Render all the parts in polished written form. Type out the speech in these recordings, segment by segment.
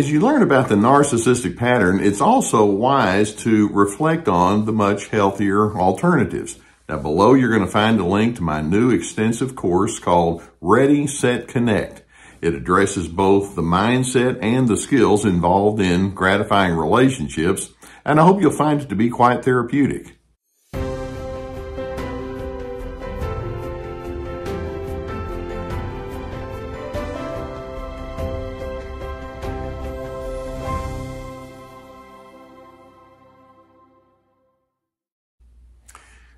As you learn about the narcissistic pattern, it's also wise to reflect on the much healthier alternatives. Now, below you're going to find a link to my new extensive course called Ready, Set, Connect. It addresses both the mindset and the skills involved in gratifying relationships, and I hope you'll find it to be quite therapeutic.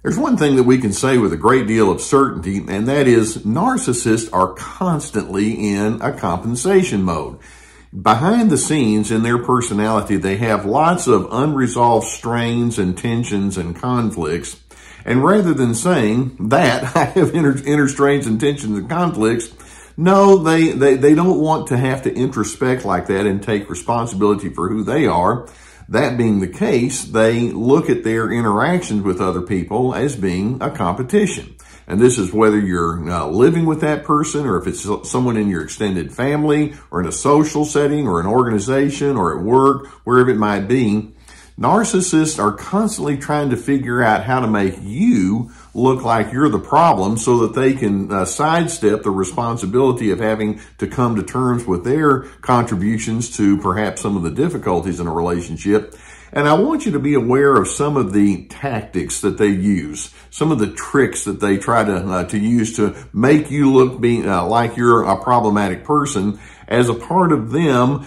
There's one thing that we can say with a great deal of certainty, and that is narcissists are constantly in a compensation mode. Behind the scenes in their personality, they have lots of unresolved strains and tensions and conflicts. And rather than saying that I have inner strains and tensions and conflicts, no, they don't want to have to introspect like that and take responsibility for who they are. That being the case, they look at their interactions with other people as being a competition. And this is whether you're living with that person or if it's someone in your extended family or in a social setting or an organization or at work, wherever it might be. Narcissists are constantly trying to figure out how to make you look like you're the problem so that they can sidestep the responsibility of having to come to terms with their contributions to perhaps some of the difficulties in a relationship. And I want you to be aware of some of the tactics that they use, some of the tricks that they try to use to make you look like you're a problematic person as a part of them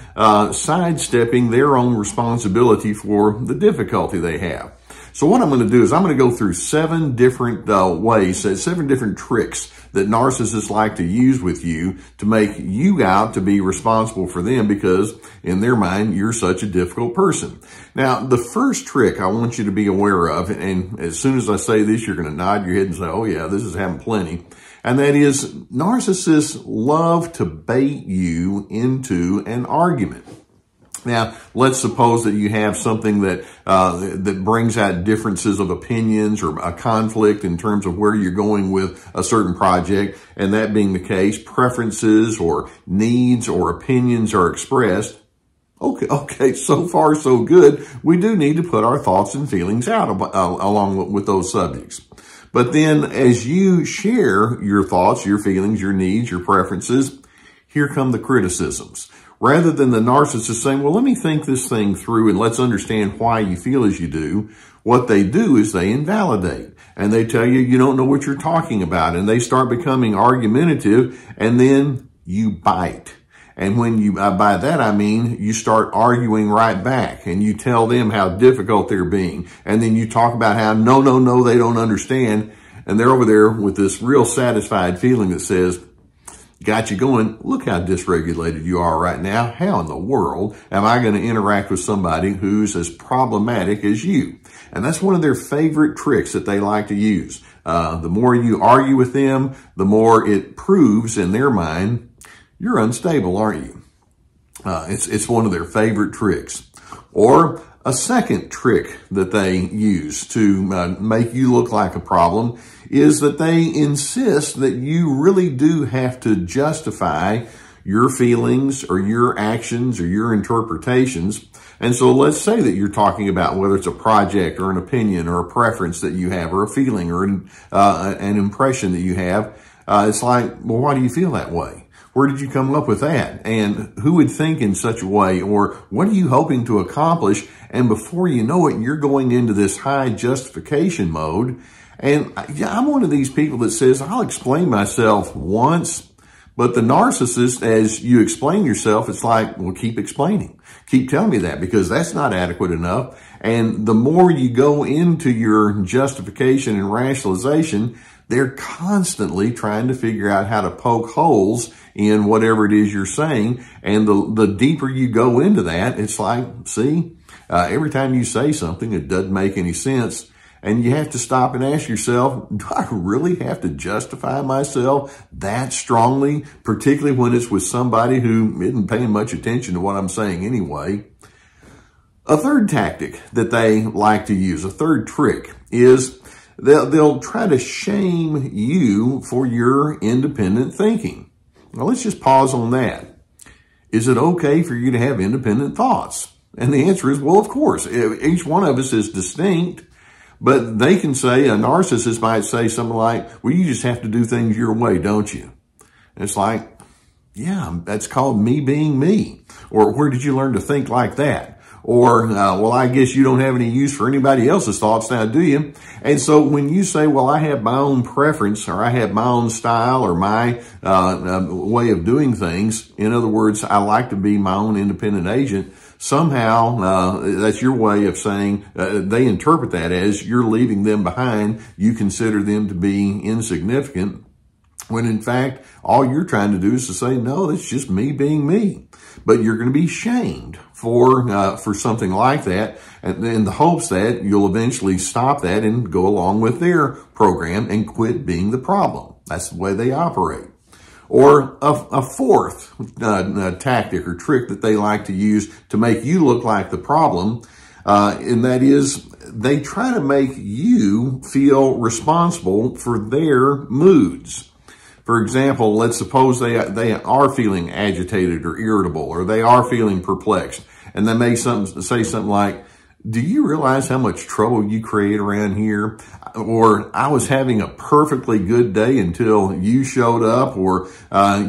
sidestepping their own responsibility for the difficulty they have. So what I'm going to do is I'm going to go through seven different ways, seven different tricks that narcissists like to use with you to make you out to be responsible for them because in their mind, you're such a difficult person. Now, the first trick I want you to be aware of, and as soon as I say this, you're going to nod your head and say, oh yeah, this is happening plenty. And that is narcissists love to bait you into an argument. Now, let's suppose that you have something that that brings out differences of opinions or a conflict in terms of where you're going with a certain project, and that being the case, preferences or needs or opinions are expressed. Okay, so far so good. We do need to put our thoughts and feelings out along with those subjects. But then as you share your thoughts, your feelings, your needs, your preferences, here come the criticisms. Rather than the narcissist saying, well, let me think this thing through and let's understand why you feel as you do, what they do is they invalidate and they tell you, you don't know what you're talking about. And they start becoming argumentative and then you bite. And when you, by that I mean, you start arguing right back and you tell them how difficult they're being. And then you talk about how, no, they don't understand. And they're over there with this real satisfied feeling that says, got you going. Look how dysregulated you are right now. How in the world am I going to interact with somebody who's as problematic as you? And that's one of their favorite tricks that they like to use. The more you argue with them, the more it proves in their mind, you're unstable, aren't you? It's one of their favorite tricks. Or a second trick that they use to make you look like a problem is that they insist that you really do have to justify your feelings or your actions or your interpretations. And so let's say that you're talking about whether it's a project or an opinion or a preference that you have or a feeling or an impression that you have. It's like, well, why do you feel that way? Where did you come up with that? And who would think in such a way? Or what are you hoping to accomplish? And before you know it, you're going into this high justification mode. And I'm one of these people that says, I'll explain myself once. But the narcissist, as you explain yourself, it's like, well, keep explaining. Keep telling me that because that's not adequate enough. And the more you go into your justification and rationalization, they're constantly trying to figure out how to poke holes in whatever it is you're saying. And the deeper you go into that, it's like, see, every time you say something, it doesn't make any sense. And you have to stop and ask yourself, do I really have to justify myself that strongly, particularly when it's with somebody who isn't paying much attention to what I'm saying anyway? A third tactic that they like to use, a third trick, is they'll try to shame you for your independent thinking. Now, let's just pause on that. is it okay for you to have independent thoughts? And the answer is, well, of course. Each one of us is distinct, but they can say, a narcissist might say something like, well, you just have to do things your way, don't you? And it's like, yeah, that's called me being me. Or where did you learn to think like that? Or, well, I guess you don't have any use for anybody else's thoughts now, do you? And so when you say, well, I have my own preference, or I have my own style, or my way of doing things, in other words, I like to be my own independent agent, somehow that's your way of saying, they interpret that as you're leaving them behind, you consider them to be insignificant, when in fact, all you're trying to do is to say, no, it's just me being me. But you're going to be shamed for something like that, and in the hopes that you'll eventually stop that and go along with their program and quit being the problem. That's the way they operate. Or a fourth tactic or trick that they like to use to make you look like the problem, and that is they try to make you feel responsible for their moods. For example, let's suppose they are feeling agitated or irritable, or they are feeling perplexed, and they may say something like, do you realize how much trouble you create around here? Or I was having a perfectly good day until you showed up, or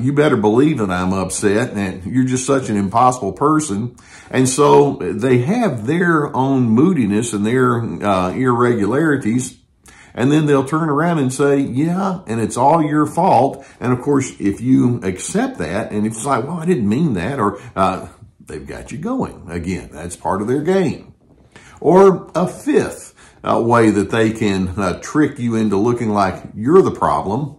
you better believe that I'm upset and you're just such an impossible person. And so they have their own moodiness and their irregularities. And then they'll turn around and say, yeah, and it's all your fault. And of course, if you accept that, and it's like, well, I didn't mean that, or they've got you going. Again, that's part of their game. Or a fifth way that they can trick you into looking like you're the problem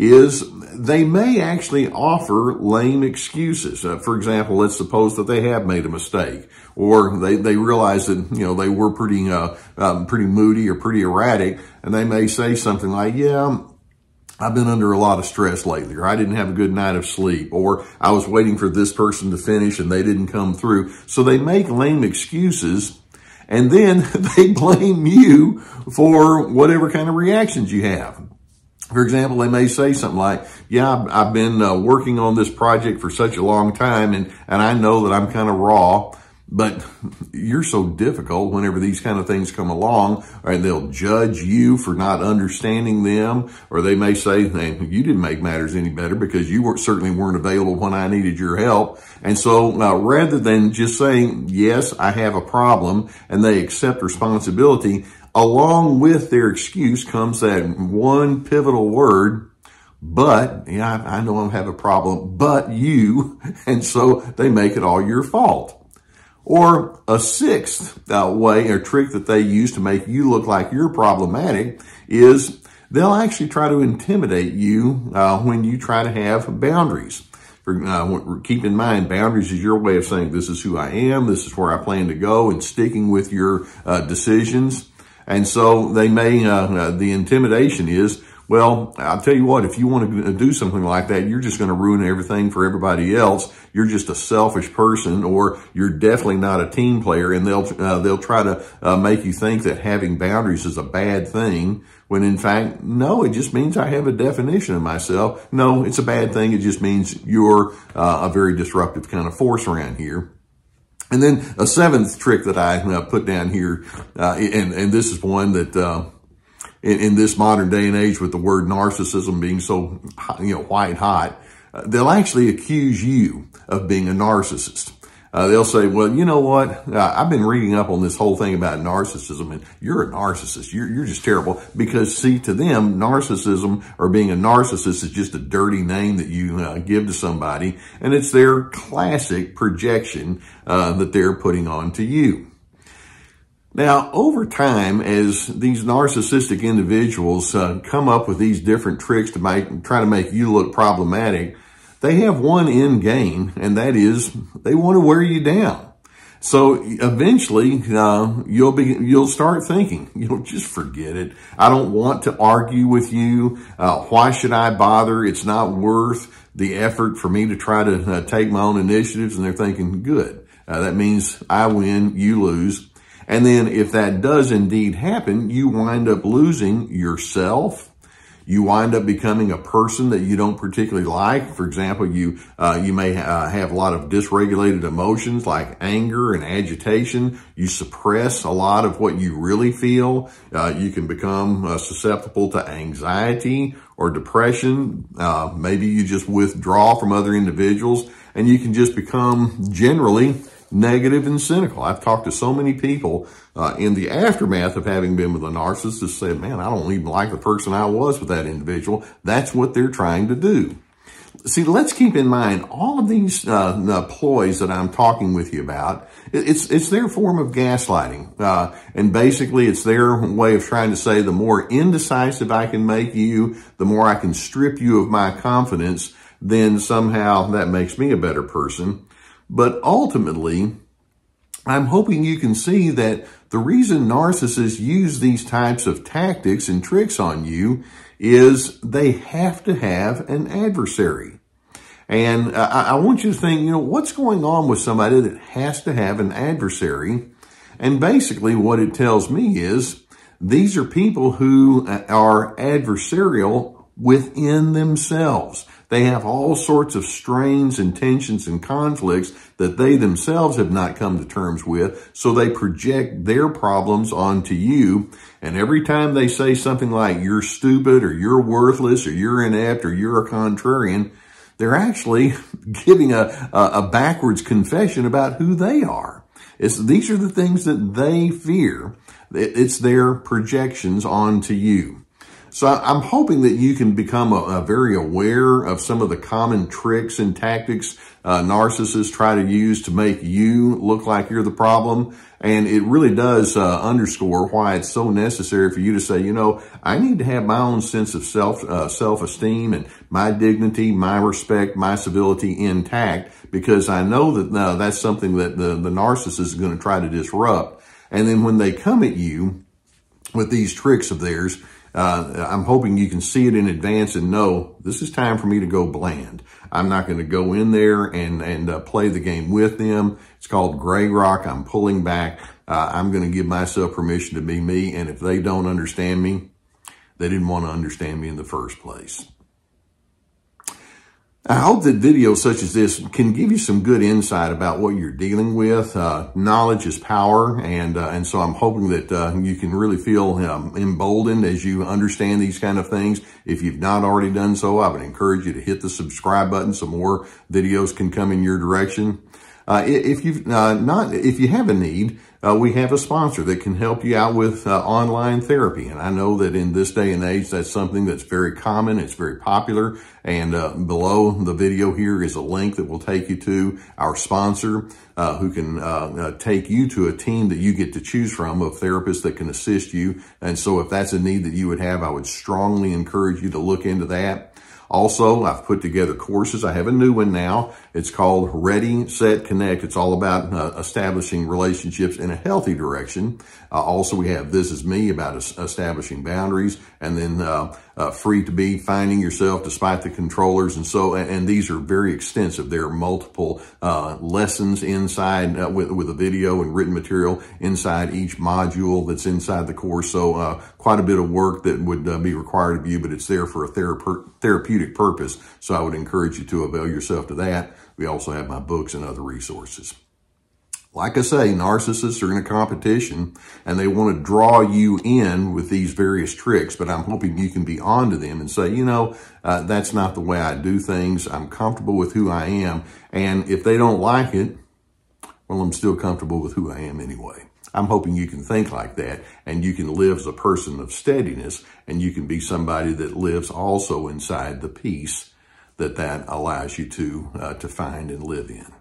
is they may actually offer lame excuses. For example, let's suppose that they have made a mistake, or they realize that, you know, they were pretty, pretty moody or pretty erratic, and they may say something like, yeah, I've been under a lot of stress lately, or I didn't have a good night of sleep, or I was waiting for this person to finish and they didn't come through. So they make lame excuses, and then they blame you for whatever kind of reactions you have. For example, they may say something like, yeah, I've been working on this project for such a long time, and I know that I'm kind of raw, but you're so difficult whenever these kind of things come along, or they'll judge you for not understanding them, or they may say, you didn't make matters any better because you certainly weren't available when I needed your help. And so rather than just saying, yes, I have a problem, and they accept responsibility, along with their excuse comes that one pivotal word, but, yeah, I know I have a problem, but you, and so they make it all your fault. Or a sixth way or trick that they use to make you look like you're problematic is they'll actually try to intimidate you when you try to have boundaries. Keep in mind, boundaries is your way of saying this is who I am, this is where I plan to go, and sticking with your decisions. And so they may, the intimidation is, well, I'll tell you what, if you want to do something like that, you're just going to ruin everything for everybody else. You're just a selfish person, or you're definitely not a team player. And they'll try to make you think that having boundaries is a bad thing, when in fact, no, it just means I have a definition of myself. No, it's a bad thing. It just means you're a very disruptive kind of force around here. And then a seventh trick that I put down here, and this is one that, in this modern day and age, with the word narcissism being so, you know, white hot, they'll actually accuse you of being a narcissist. They'll say, well, you know what? I've been reading up on this whole thing about narcissism, and you're a narcissist. You're just terrible. Because, see, to them, narcissism or being a narcissist is just a dirty name that you give to somebody. And it's their classic projection that they're putting on to you. Now, over time, as these narcissistic individuals come up with these different tricks to try to make you look problematic, they have one end game, and that is they want to wear you down. So eventually, you'll start thinking, just forget it. I don't want to argue with you. Why should I bother? It's not worth the effort for me to try to take my own initiatives. And they're thinking, good. That means I win, you lose. And then if that does indeed happen, you wind up losing yourself. You wind up becoming a person that you don't particularly like. For example, you may have a lot of dysregulated emotions like anger and agitation. You suppress a lot of what you really feel. You can become susceptible to anxiety or depression. Maybe you just withdraw from other individuals, and you can just become generally negative and cynical. I've talked to so many people in the aftermath of having been with a narcissist that said, man, I don't even like the person I was with that individual. That's what they're trying to do. See, let's keep in mind all of these ploys that I'm talking with you about. It's their form of gaslighting. And basically, it's their way of trying to say the more indecisive I can make you, the more I can strip you of my confidence, then somehow that makes me a better person. But ultimately, I'm hoping you can see that the reason narcissists use these types of tactics and tricks on you is they have to have an adversary. And I want you to think, you know, what's going on with somebody that has to have an adversary? And basically what it tells me is these are people who are adversarial within themselves. They have all sorts of strains and tensions and conflicts that they themselves have not come to terms with, so they project their problems onto you. And every time they say something like, you're stupid, or you're worthless, or you're inept, or you're a contrarian, they're actually giving a backwards confession about who they are. These are the things that they fear. It's their projections onto you. So I'm hoping that you can become very aware of some of the common tricks and tactics narcissists try to use to make you look like you're the problem. And it really does underscore why it's so necessary for you to say, you know, I need to have my own sense of self-esteem and my dignity, my respect, my civility intact, because I know that that's something that the narcissist is going to try to disrupt. And then when they come at you with these tricks of theirs, I'm hoping you can see it in advance and know this is time for me to go bland. I'm not going to go in there and play the game with them. It's called Gray Rock. I'm pulling back. I'm going to give myself permission to be me. And if they don't understand me, they didn't want to understand me in the first place. I hope that videos such as this can give you some good insight about what you're dealing with. Knowledge is power, and so I'm hoping that you can really feel emboldened as you understand these kind of things. If you've not already done so, I would encourage you to hit the subscribe button. Some more videos can come in your direction. If you have a need, we have a sponsor that can help you out with online therapy. And I know that in this day and age, that's something that's very common. It's very popular. And below the video here is a link that will take you to our sponsor who can take you to a team that you get to choose from of therapists that can assist you. And so if that's a need that you would have, I would strongly encourage you to look into that. Also, I've put together courses. I have a new one now. It's called Ready, Set, Connect. It's all about establishing relationships in a healthy direction. Also, we have This Is Me about establishing boundaries, and then Free to Be, finding yourself despite the controllers. And so, and these are very extensive. There are multiple lessons inside with a video and written material inside each module that's inside the course. So quite a bit of work that would be required of you, but it's there for a therapeutic purpose. So I would encourage you to avail yourself to that. We also have my books and other resources. Like I say, narcissists are in a competition and they want to draw you in with these various tricks, but I'm hoping you can be onto them and say, you know, that's not the way I do things. I'm comfortable with who I am. And if they don't like it, well, I'm still comfortable with who I am anyway. I'm hoping you can think like that, and you can live as a person of steadiness, and you can be somebody that lives also inside the peace that allows you to find and live in.